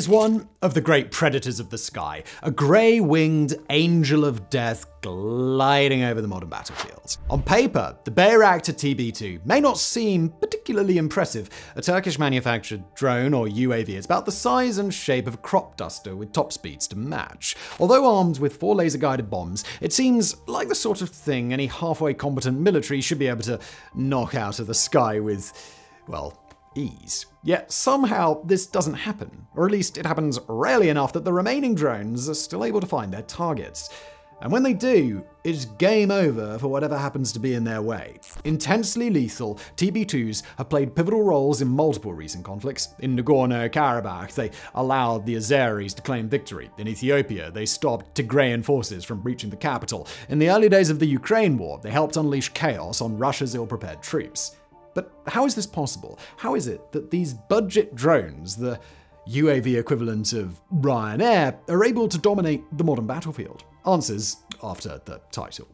is one of the great predators of the sky, a grey-winged angel of death gliding over the modern battlefields. On paper, the Bayraktar TB2 may not seem particularly impressive. A Turkish-manufactured drone or UAV is about the size and shape of a crop duster with top speeds to match. Although armed with 4 laser-guided bombs, it seems like the sort of thing any halfway competent military should be able to knock out of the sky with, well, ease. Yet somehow this doesn't happen, or at least it happens rarely enough that the remaining drones are still able to find their targets. And when they do, it's game over for whatever happens to be in their way. Intensely lethal, TB2s have played pivotal roles in multiple recent conflicts. In Nagorno-Karabakh, they allowed the Azeris to claim victory. In Ethiopia, they stopped Tigrayan forces from breaching the capital. In the early days of the Ukraine war, they helped unleash chaos on Russia's ill-prepared troops. But how is this possible? How is it that these budget drones, the UAV equivalent of Ryanair, are able to dominate the modern battlefield? Answers after the title.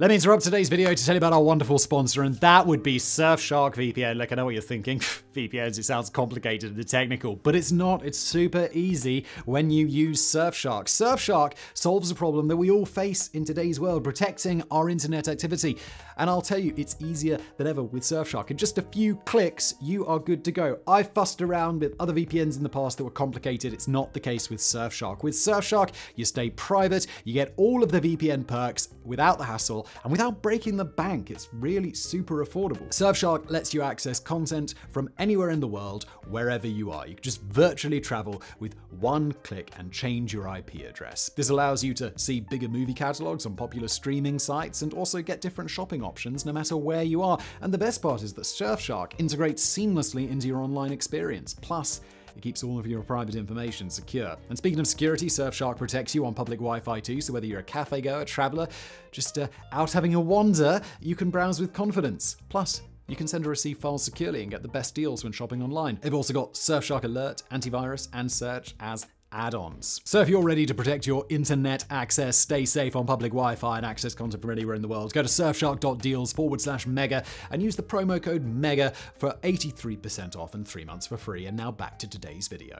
Let me interrupt today's video to tell you about our wonderful sponsor, and that would be Surfshark VPN. Look, I know what you're thinking. VPNs, it sounds complicated and technical, but it's not. It's super easy when you use Surfshark. Surfshark solves a problem that we all face in today's world, protecting our internet activity. And I'll tell you, it's easier than ever with Surfshark. In just a few clicks, you are good to go. I fussed around with other VPNs in the past that were complicated. It's not the case with Surfshark. With Surfshark, you stay private, you get all of the VPN perks without the hassle, and without breaking the bank. It's really super affordable. Surfshark lets you access content from anywhere in the world, wherever you are. You can just virtually travel with one click and change your IP address. This allows you to see bigger movie catalogs on popular streaming sites and also get different shopping options no matter where you are. And the best part is that Surfshark integrates seamlessly into your online experience. Plus, it keeps all of your private information secure. And speaking of security, Surfshark protects you on public Wi-Fi too, so whether you're a cafe goer, traveler, just out having a wander, you can browse with confidence. Plus, you can send or receive files securely and get the best deals when shopping online. They've also got Surfshark Alert, Antivirus, and Search as add-ons. So if you're ready to protect your internet access, stay safe on public Wi-Fi and access content from anywhere in the world, go to surfshark.deals/mega and use the promo code MEGA for 83% off and 3 months for free. And now back to today's video.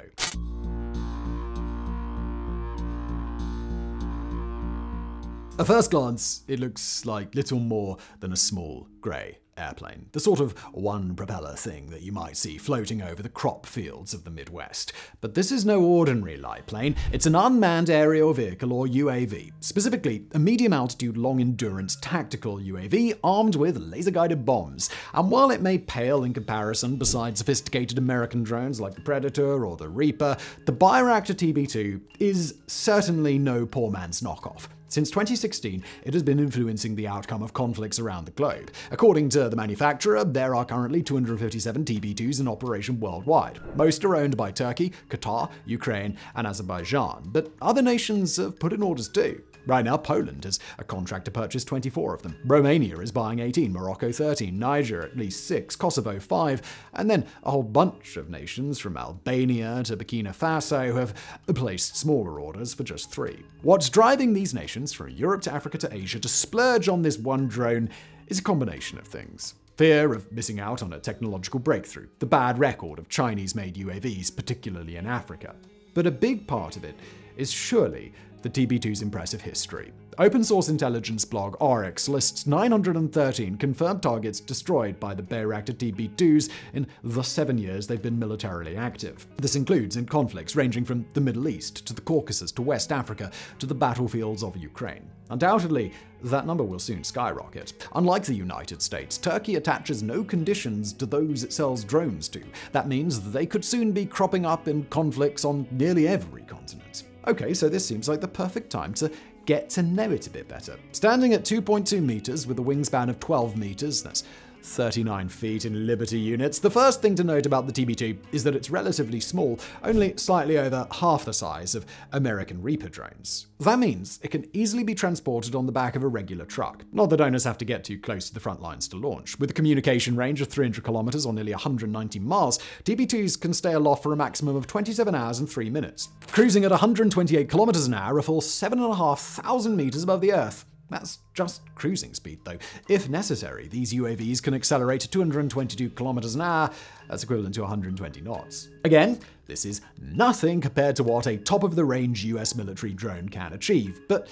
At first glance, it looks like little more than a small grey airplane, the sort of one propeller thing that you might see floating over the crop fields of the Midwest. But this is no ordinary light plane. It's an unmanned aerial vehicle, or UAV, specifically a medium-altitude, long-endurance tactical UAV armed with laser-guided bombs. And while it may pale in comparison beside sophisticated American drones like the Predator or the Reaper, the Bayraktar TB2 is certainly no poor man's knockoff. Since 2016, it has been influencing the outcome of conflicts around the globe. According to the manufacturer, there are currently 257 TB2s in operation worldwide. Most are owned by Turkey, Qatar, Ukraine, and Azerbaijan, but other nations have put in orders too. Right now, Poland has a contract to purchase 24 of them. Romania is buying 18, Morocco 13, Niger at least 6, Kosovo 5, and then a whole bunch of nations from Albania to Burkina Faso have placed smaller orders for just 3. What's driving these nations from Europe to Africa to Asia to splurge on this one drone is a combination of things. Fear of missing out on a technological breakthrough, the bad record of Chinese-made UAVs, particularly in Africa. But a big part of it is surely the TB2's impressive history. Open source intelligence blog Oryx lists 913 confirmed targets destroyed by the Bayraktar TB2s in the 7 years they've been militarily active. This includes in conflicts ranging from the Middle East to the Caucasus to West Africa to the battlefields of Ukraine. Undoubtedly, that number will soon skyrocket. Unlike the United States, Turkey attaches no conditions to those it sells drones to. That means they could soon be cropping up in conflicts on nearly every continent. Okay, so this seems like the perfect time to get to know it a bit better. Standing at 2.2 meters with a wingspan of 12 meters, that's 39 feet in Liberty units, the first thing to note about the TB2 is that it's relatively small, only slightly over half the size of American Reaper drones. That means it can easily be transported on the back of a regular truck. Not that owners have to get too close to the front lines to launch. With a communication range of 300 kilometers or nearly 190 miles, TB2s can stay aloft for a maximum of 27 hours and 3 minutes. Cruising at 128 kilometers an hour, a full 7,500 meters above the Earth. That's just cruising speed, though. If necessary, these UAVs can accelerate to 222 kilometers an hour. That's equivalent to 120 knots. Again, this is nothing compared to what a top-of-the-range US military drone can achieve, but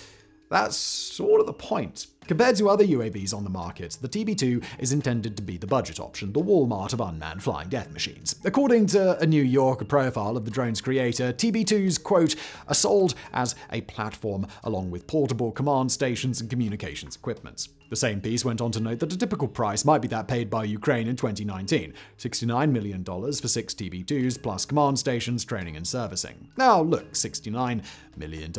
that's sort of the point. Compared to other UAVs on the market, the TB2 is intended to be the budget option, the Walmart of unmanned flying death machines. According to a New Yorker profile of the drone's creator, TB2's, quote, are sold as a platform along with portable command stations and communications equipment. The same piece went on to note that a typical price might be that paid by Ukraine in 2019, $69 million for 6 TB2s plus command stations, training and servicing. Now look, $69 million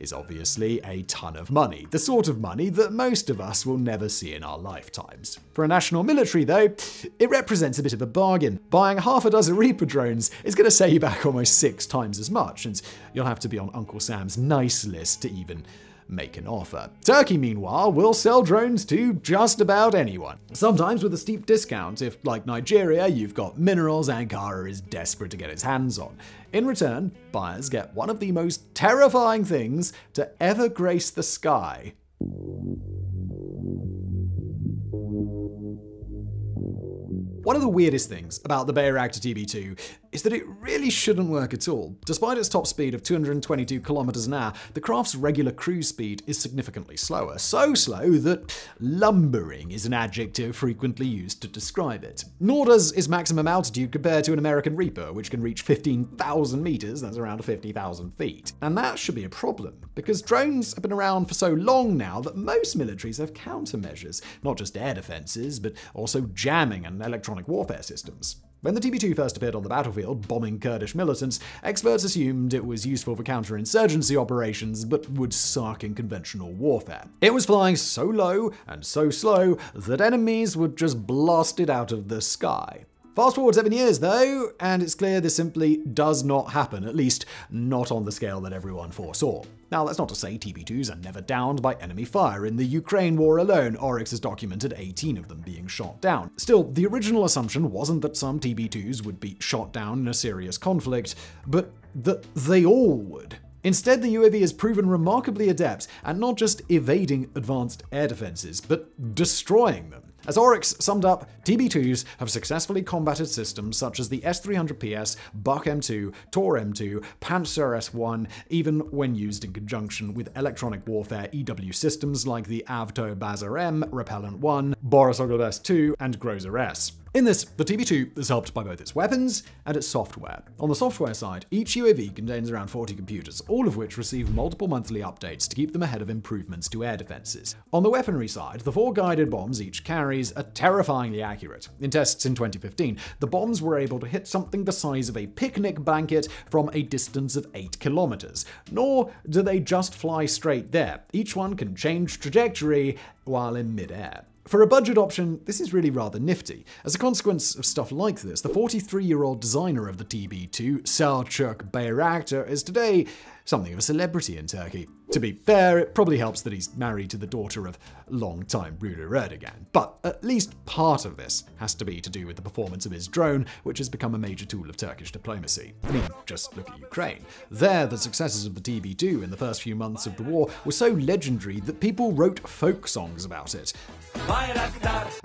is obviously a ton of money, the sort of money that most of us will never see in our lifetimes. For a national military, though, it represents a bit of a bargain. Buying half a dozen Reaper drones is going to set you back almost 6 times as much, and you'll have to be on Uncle Sam's nice list to even make an offer. Turkey, meanwhile, will sell drones to just about anyone, sometimes with a steep discount if, like Nigeria, you've got minerals Ankara is desperate to get its hands on. In return, buyers get one of the most terrifying things to ever grace the sky. One of the weirdest things about the Bayraktar TB2 is that it really shouldn't work at all. Despite its top speed of 222 kilometers an hour, the craft's regular cruise speed is significantly slower. So slow that lumbering is an adjective frequently used to describe it. Nor does its maximum altitude compare to an American Reaper, which can reach 15,000 meters, that's around 50,000 feet. And that should be a problem, because drones have been around for so long now that most militaries have countermeasures, not just air defenses, but also jamming and electronic warfare systems. When the TB2 first appeared on the battlefield, bombing Kurdish militants, experts assumed it was useful for counterinsurgency operations, but would suck in conventional warfare. It was flying so low and so slow that enemies would just blast it out of the sky. Fast forward 7 years, though, and it's clear this simply does not happen, at least not on the scale that everyone foresaw. Now, that's not to say TB2s are never downed by enemy fire. In the Ukraine war alone, Oryx has documented 18 of them being shot down. Still, the original assumption wasn't that some TB2s would be shot down in a serious conflict, but that they all would. Instead, the UAV has proven remarkably adept at not just evading advanced air defenses, but destroying them. As Oryx summed up, TB2s have successfully combated systems such as the S300PS, Buk M2, Tor M2, Pantsir-S1, even when used in conjunction with electronic warfare EW systems like the Avto Bazar-M, Repellent-1, Borisoglebsk-2, and Grozer-S. In this, the TB2 is helped by both its weapons and its software. On the software side, each UAV contains around 40 computers, all of which receive multiple monthly updates to keep them ahead of improvements to air defenses. On the weaponry side, the 4 guided bombs each carries are terrifyingly accurate. In tests in 2015, the bombs were able to hit something the size of a picnic blanket from a distance of 8 kilometers. Nor do they just fly straight there. Each one can change trajectory while in midair. For a budget option, this is really rather nifty. As a consequence of stuff like this, the 43-year-old designer of the TB2, Selçuk Bayraktar, is today something of a celebrity in Turkey. To be fair, it probably helps that he's married to the daughter of long-time ruler Erdogan. But at least part of this has to be to do with the performance of his drone, which has become a major tool of Turkish diplomacy. I mean, just look at Ukraine. There, the successes of the TB2 in the first few months of the war were so legendary that people wrote folk songs about it.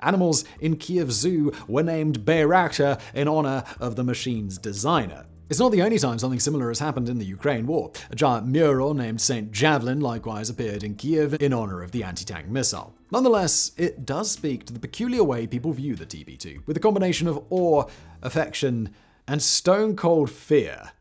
Animals in Kiev Zoo were named Bayraktar in honor of the machine's designer. It's not the only time something similar has happened in the Ukraine war. A giant mural named St. Javelin likewise appeared in Kiev in honor of the anti-tank missile. Nonetheless, it does speak to the peculiar way people view the TB2, with a combination of awe, affection, and stone-cold fear.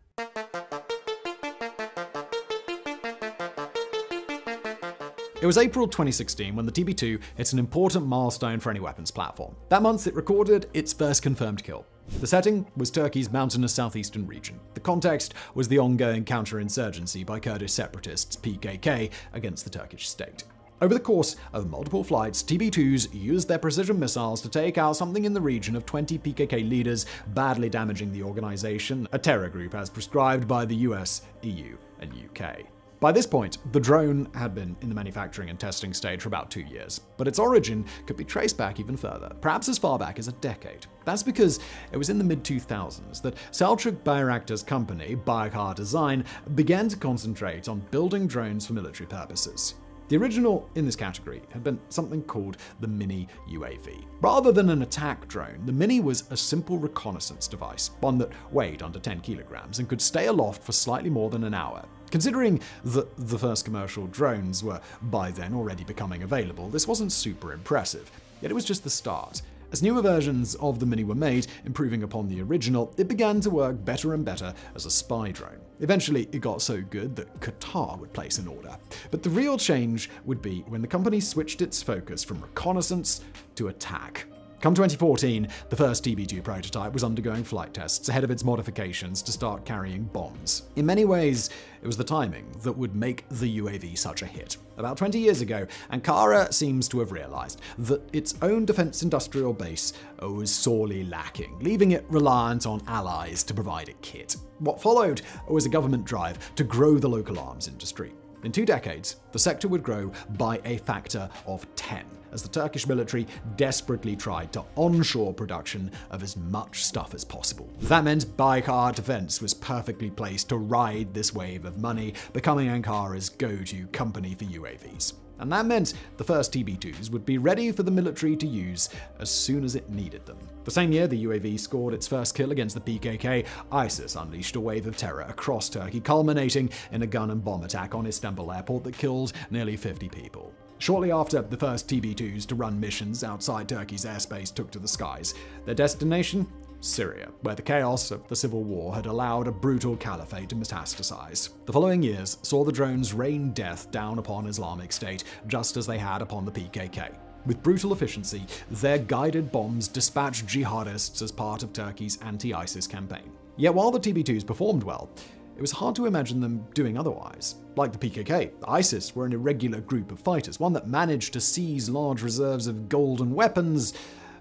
It was April 2016 when the TB2 hit an important milestone for any weapons platform. That month, it recorded its first confirmed kill. The setting was Turkey's mountainous southeastern region. The context was the ongoing counterinsurgency by Kurdish separatists PKK against the Turkish state. Over the course of multiple flights, TB2s used their precision missiles to take out something in the region of 20 PKK leaders, badly damaging the organization, a terror group as prescribed by the US, EU, and UK. By this point, the drone had been in the manufacturing and testing stage for about 2 years, but its origin could be traced back even further, perhaps as far back as a decade. That's because it was in the mid-2000s that Selçuk Bayraktar's company, Baykar Design, began to concentrate on building drones for military purposes. The original in this category had been something called the Mini UAV. Rather than an attack drone, the Mini was a simple reconnaissance device, one that weighed under 10 kilograms and could stay aloft for slightly more than an hour. Considering that the first commercial drones were by then already becoming available, this wasn't super impressive, yet it was just the start. As newer versions of the Mini were made, improving upon the original, it began to work better and better as a spy drone. Eventually, it got so good that Qatar would place an order. But the real change would be when the company switched its focus from reconnaissance to attack. Come 2014, the first TB2 prototype was undergoing flight tests ahead of its modifications to start carrying bombs. In many ways, it was the timing that would make the UAV such a hit. About 20 years ago, Ankara seems to have realized that its own defense industrial base was sorely lacking, leaving it reliant on allies to provide it kit. What followed was a government drive to grow the local arms industry. In 2 decades, the sector would grow by a factor of 10, as the Turkish military desperately tried to onshore production of as much stuff as possible. That meant Baykar Defense was perfectly placed to ride this wave of money, becoming Ankara's go-to company for UAVs. And that meant the first TB2s would be ready for the military to use as soon as it needed them. The same year the UAV scored its first kill against the PKK, ISIS unleashed a wave of terror across Turkey, culminating in a gun and bomb attack on Istanbul airport that killed nearly 50 people. Shortly after, the first TB2s to run missions outside Turkey's airspace took to the skies. Their destination? Syria, where the chaos of the civil war had allowed a brutal caliphate to metastasize. The following years saw the drones rain death down upon Islamic State, just as they had upon the PKK. With brutal efficiency, their guided bombs dispatched jihadists as part of Turkey's anti-ISIS campaign. Yet while the TB2s performed well, it was hard to imagine them doing otherwise. Like the PKK, ISIS were an irregular group of fighters, one that managed to seize large reserves of gold and weapons,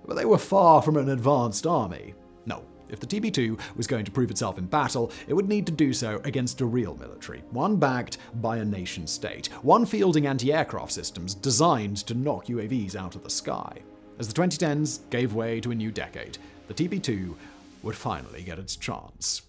but they were far from an advanced army. No, if the TB2 was going to prove itself in battle, it would need to do so against a real military, one backed by a nation state, one fielding anti-aircraft systems designed to knock UAVs out of the sky. As the 2010s gave way to a new decade, the TB2 would finally get its chance.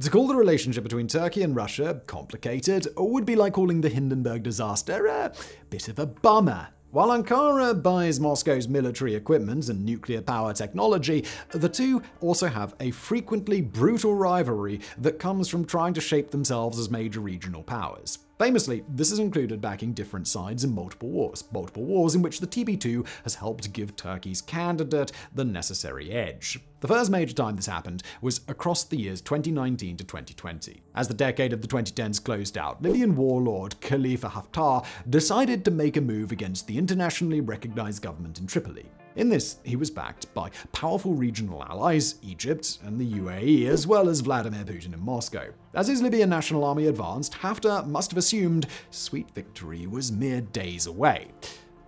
To call the relationship between Turkey and Russia complicated would be like calling the Hindenburg disaster a bit of a bummer. While Ankara buys Moscow's military equipment and nuclear power technology, the two also have a frequently brutal rivalry that comes from trying to shape themselves as major regional powers. Famously, this has included backing different sides in multiple wars in which the TB2 has helped give Turkey's candidate the necessary edge. The first major time this happened was across the years 2019 to 2020. As the decade of the 2010s closed out, Libyan warlord Khalifa Haftar decided to make a move against the internationally recognized government in Tripoli. In this, he was backed by powerful regional allies, Egypt and the UAE, as well as Vladimir Putin in Moscow. As his Libyan national army advanced, Haftar must have assumed sweet victory was mere days away.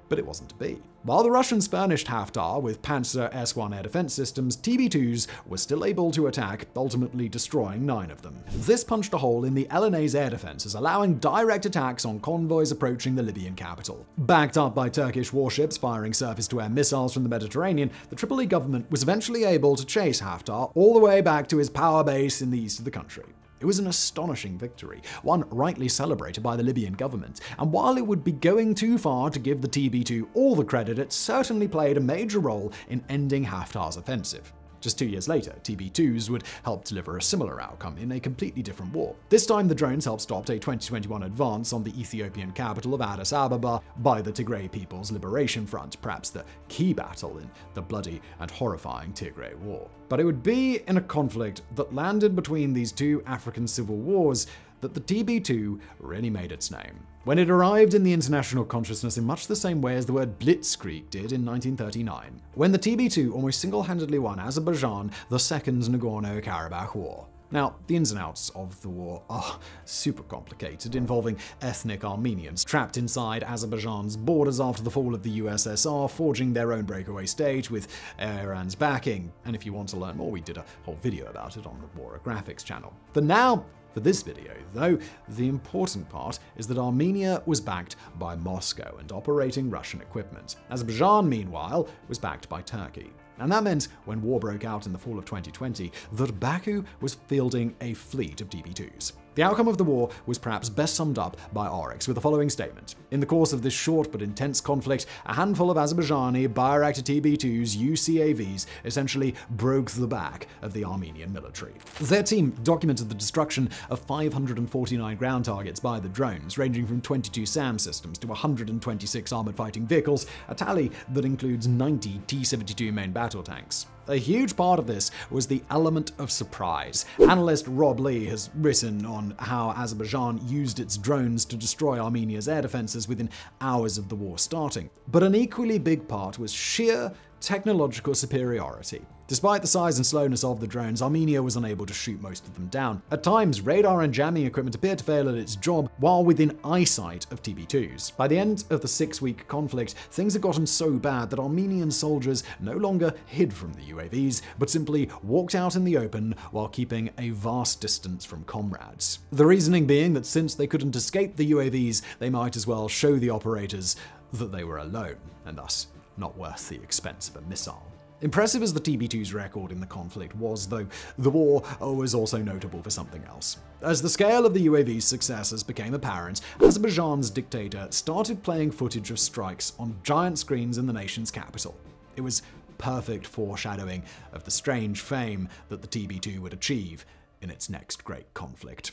But it wasn't to be. While the Russians furnished Haftar with Pantsir-S1 air defense systems, TB2s were still able to attack, ultimately destroying 9 of them. This punched a hole in the LNA's air defenses, allowing direct attacks on convoys approaching the Libyan capital. Backed up by Turkish warships firing surface-to-air missiles from the Mediterranean, the Tripoli government was eventually able to chase Haftar all the way back to his power base in the east of the country. It was an astonishing victory, one rightly celebrated by the Libyan government, and while it would be going too far to give the TB2 all the credit, it certainly played a major role in ending Haftar's offensive. Just 2 years later, TB2s would help deliver a similar outcome in a completely different war. This time, the drones helped stop a 2021 advance on the Ethiopian capital of Addis Ababa by the Tigray People's Liberation Front, perhaps the key battle in the bloody and horrifying Tigray War. But it would be in a conflict that landed between these two African civil wars that the TB2 really made its name. When it arrived in the international consciousness in much the same way as the word blitzkrieg did in 1939, when the TB2 almost single-handedly won Azerbaijan the Second Nagorno-Karabakh War. Now, the ins and outs of the war are super complicated, involving ethnic Armenians trapped inside Azerbaijan's borders after the fall of the USSR, forging their own breakaway state with Iran's backing. And if you want to learn more, we did a whole video about it on the War Graphics channel. For now, for this video, though, the important part is that Armenia was backed by Moscow and operating Russian equipment. Azerbaijan, meanwhile, was backed by Turkey. And that meant, when war broke out in the fall of 2020, that Baku was fielding a fleet of TB2s. The outcome of the war was perhaps best summed up by Oryx with the following statement. In the course of this short but intense conflict, a handful of Azerbaijani Bayraktar TB2s UCAVs essentially broke the back of the Armenian military. Their team documented the destruction of 549 ground targets by the drones, ranging from 22 SAM systems to 126 armored fighting vehicles, a tally that includes 90 T-72 main battle tanks. A huge part of this was the element of surprise. Analyst Rob Lee has written on how Azerbaijan used its drones to destroy Armenia's air defenses within hours of the war starting. But an equally big part was sheer technological superiority. Despite the size and slowness of the drones, Armenia was unable to shoot most of them down. At times, radar and jamming equipment appeared to fail at its job while within eyesight of TB2s. By the end of the six-week conflict, things had gotten so bad that Armenian soldiers no longer hid from the UAVs, but simply walked out in the open while keeping a vast distance from comrades. The reasoning being that since they couldn't escape the UAVs, they might as well show the operators that they were alone, and thus not worth the expense of a missile. Impressive as the TB2's record in the conflict was, though, the war was also notable for something else. As the scale of the UAV's successes became apparent, Azerbaijan's dictator started playing footage of strikes on giant screens in the nation's capital. It was perfect foreshadowing of the strange fame that the TB2 would achieve in its next great conflict.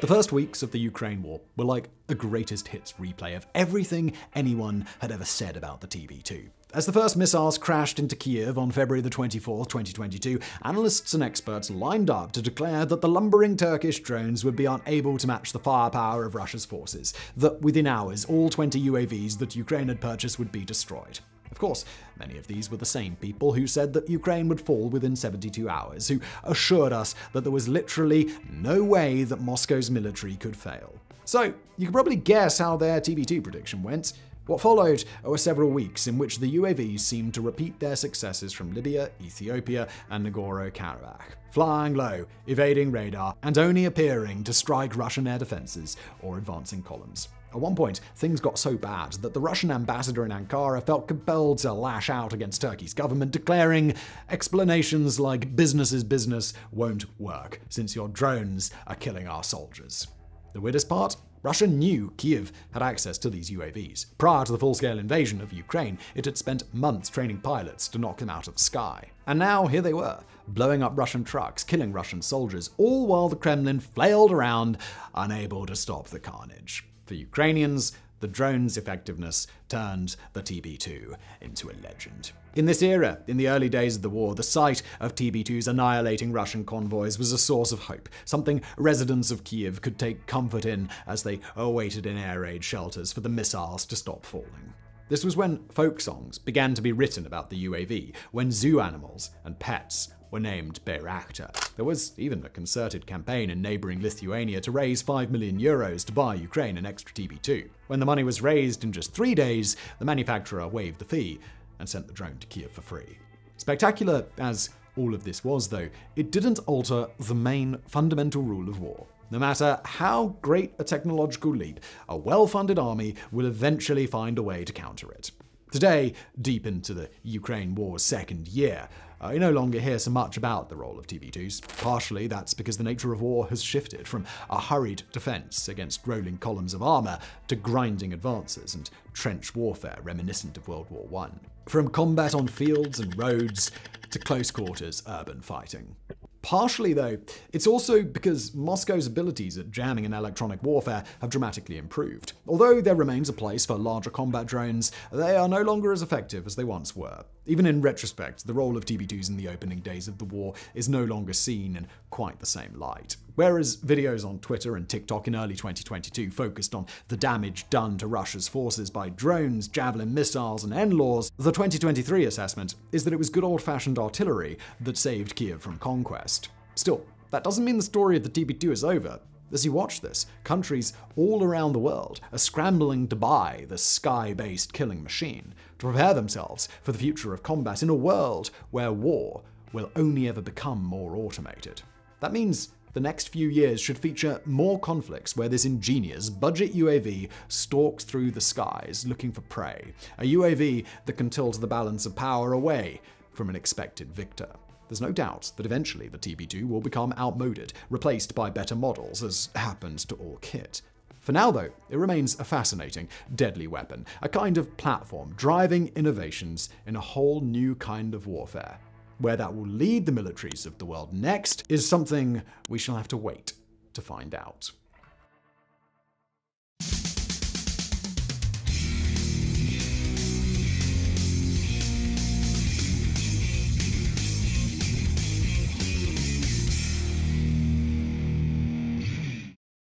The first weeks of the Ukraine war were like a greatest hits replay of everything anyone had ever said about the TB2. As the first missiles crashed into Kiev on February the 24th, 2022, analysts and experts lined up to declare that the lumbering Turkish drones would be unable to match the firepower of Russia's forces, that within hours all 20 UAVs that Ukraine had purchased would be destroyed. Of course, many of these were the same people who said that Ukraine would fall within 72 hours, who assured us that there was literally no way that Moscow's military could fail. So, you can probably guess how their TB2 prediction went. What followed were several weeks in which the UAVs seemed to repeat their successes from Libya, Ethiopia, and Nagorno-Karabakh, flying low, evading radar, and only appearing to strike Russian air defenses or advancing columns. At one point, things got so bad that the Russian ambassador in Ankara felt compelled to lash out against Turkey's government, declaring explanations like "business is business" won't work, since your drones are killing our soldiers. The weirdest part? Russia knew Kiev had access to these UAVs. Prior to the full-scale invasion of Ukraine, it had spent months training pilots to knock them out of the sky. And now here they were, blowing up Russian trucks, killing Russian soldiers, all while the Kremlin flailed around, unable to stop the carnage. For Ukrainians, the drone's effectiveness turned the TB2 into a legend. In this era, in the early days of the war, the sight of TB2s annihilating Russian convoys was a source of hope, something residents of Kiev could take comfort in as they awaited in air raid shelters for the missiles to stop falling. This was when folk songs began to be written about the UAV, when zoo animals and pets were named Bayraktar. There was even a concerted campaign in neighboring Lithuania to raise €5 million to buy Ukraine an extra TB2. When the money was raised in just 3 days, the manufacturer waived the fee and sent the drone to Kiev for free. Spectacular as all of this was, though, it didn't alter the main fundamental rule of war. No matter how great a technological leap, a well-funded army will eventually find a way to counter it. Today, deep into the Ukraine war's second year, you no longer hear so much about the role of TB2s. Partially, that's because the nature of war has shifted from a hurried defense against rolling columns of armor to grinding advances and trench warfare reminiscent of World War I. From combat on fields and roads to close-quarters urban fighting. Partially, though, it's also because Moscow's abilities at jamming and electronic warfare have dramatically improved. Although there remains a place for larger combat drones, they are no longer as effective as they once were. Even in retrospect, the role of TB2s in the opening days of the war is no longer seen in quite the same light. Whereas videos on Twitter and TikTok in early 2022 focused on the damage done to Russia's forces by drones, javelin missiles, and NLAWs, the 2023 assessment is that it was good old-fashioned artillery that saved Kiev from conquest. Still, that doesn't mean the story of the TB2 is over. As you watch this, countries all around the world are scrambling to buy the sky-based killing machine to prepare themselves for the future of combat in a world where war will only ever become more automated. That means The next few years should feature more conflicts where this ingenious budget UAV stalks through the skies looking for prey, a UAV that can tilt the balance of power away from an expected victor. There's no doubt that eventually the TB2 will become outmoded, replaced by better models, as happens to all kit. For now, though, it remains a fascinating, deadly weapon, a kind of platform driving innovations in a whole new kind of warfare. Where that will lead the militaries of the world next is something we shall have to wait to find out.